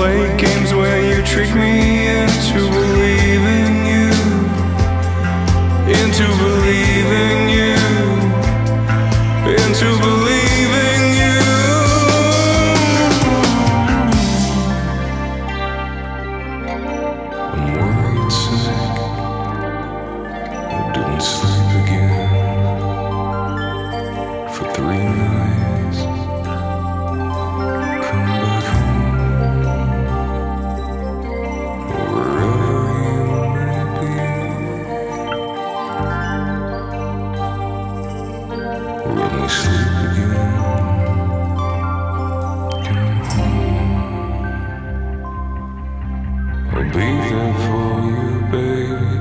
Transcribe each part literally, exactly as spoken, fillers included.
play games where you trick me into believing you, into believing you, into believing you. I'm worried sick, I didn't sleep again for three nights. Let me sleep again. Come home. I'll be there for you, baby.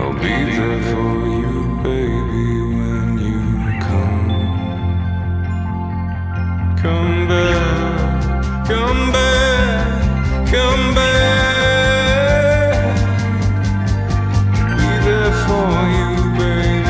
I'll be there for you, baby, when you come. Come back, come back, come back. Be there for you, baby.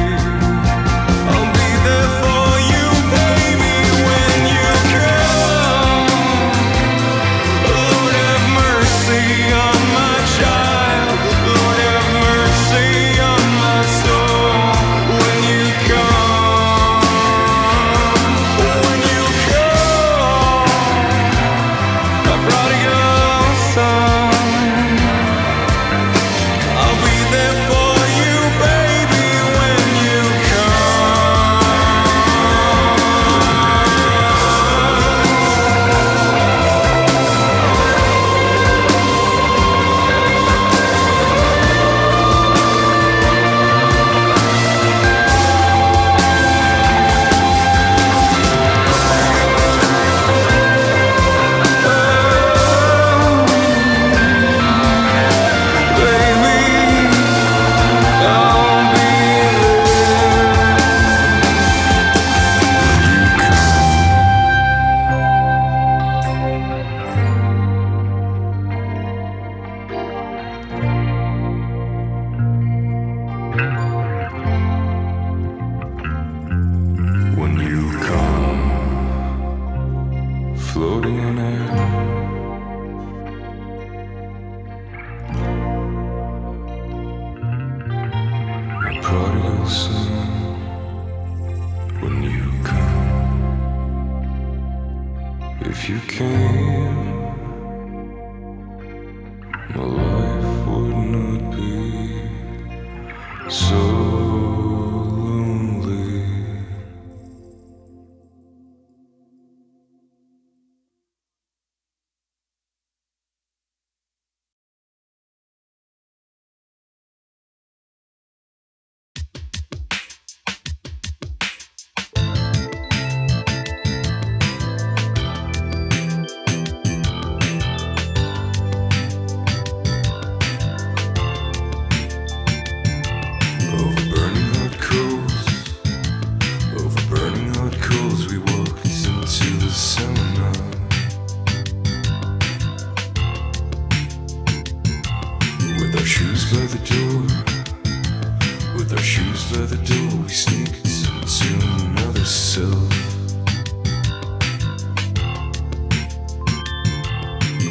Floating in air, my prodigal son, when you come, if you came, my life would not be so. Shoes by the door, with our shoes by the door, we sneaked into another self.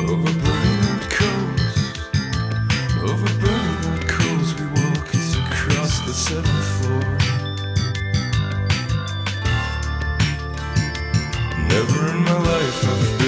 Over burning out coals, over burning out coals, we walked across the seventh floor. Never in my life I've